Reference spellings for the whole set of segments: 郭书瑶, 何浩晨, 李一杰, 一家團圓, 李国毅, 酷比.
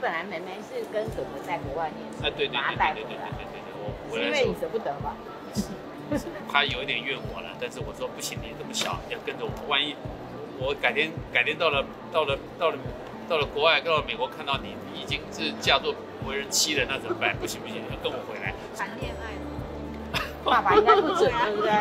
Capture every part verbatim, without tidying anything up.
本来妹妹是跟哥哥在国外念书，哎、啊，对对对对对对对对对，我回来是因为你舍不得吧？他有一点怨我了，但是我说不行，你这么小要跟着我，万一我改天改天到了到了到了到了国外，到了美国看到你已经是嫁作为人妻了，那怎么办？不行不行，要跟我回来谈恋爱。爸爸应该不准，对不对？ 对对对对对对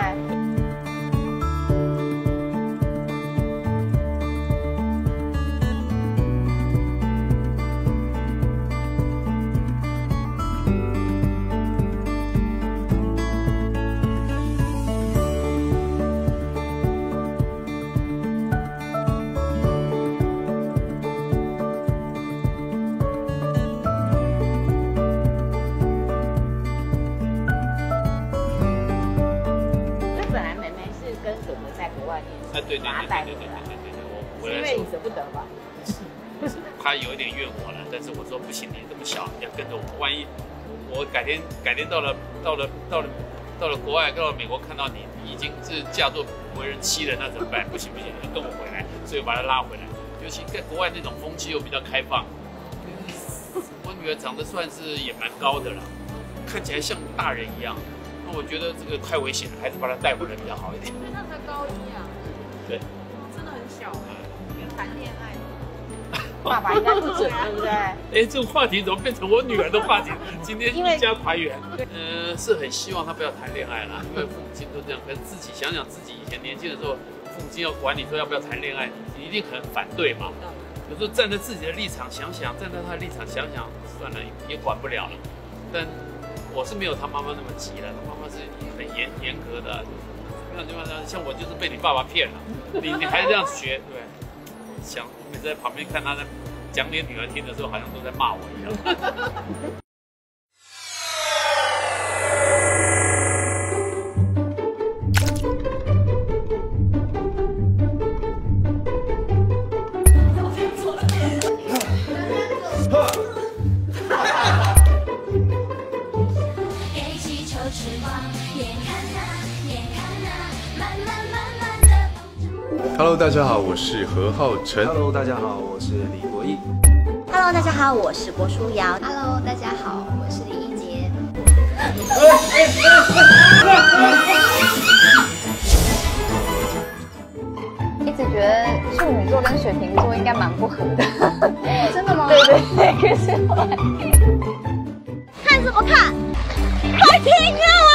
对对对对，我回来是因为你舍不得吧？他有一点怨我了，但是我说不行，你这么小要跟着我，万一我改天改天到了到了到了到了国外，到了美国看到你已经是嫁作为人妻了，那怎么办？不行不行，要跟我回来，所以把他拉回来。尤其在国外那种风气又比较开放，我女儿长得算是也蛮高的了，看起来像大人一样，那我觉得这个太危险了，还是把她带回来比较好一点。因为她才高一啊。 对，真的很小哎，谈恋爱，爸爸应该不准，对不对？哎，这个话题怎么变成我女儿的话题？今天一家团圆，嗯、呃，是很希望她不要谈恋爱啦，因为父母亲都这样。可是自己想想自己以前年轻的时候，父母亲要管你说要不要谈恋爱，你一定很反对嘛。有时候站在自己的立场想想，站在他的立场想想，算了，也管不了了。但我是没有他妈妈那么急了，他妈妈是很严严格的。 像我就是被你爸爸骗了，你你还这样学，对？想每次在旁边看他在讲给女儿听的时候，好像都在骂我一样。Hello， 大家好，我是何浩晨。Hello， 大家好，我是李国毅。Hello， 大家好，我是郭书瑶。Hello， 大家好，我是李一杰。一直觉得处女座跟水瓶座应该蛮不合的。真的吗？对对对，可是我看什么看？快听啊！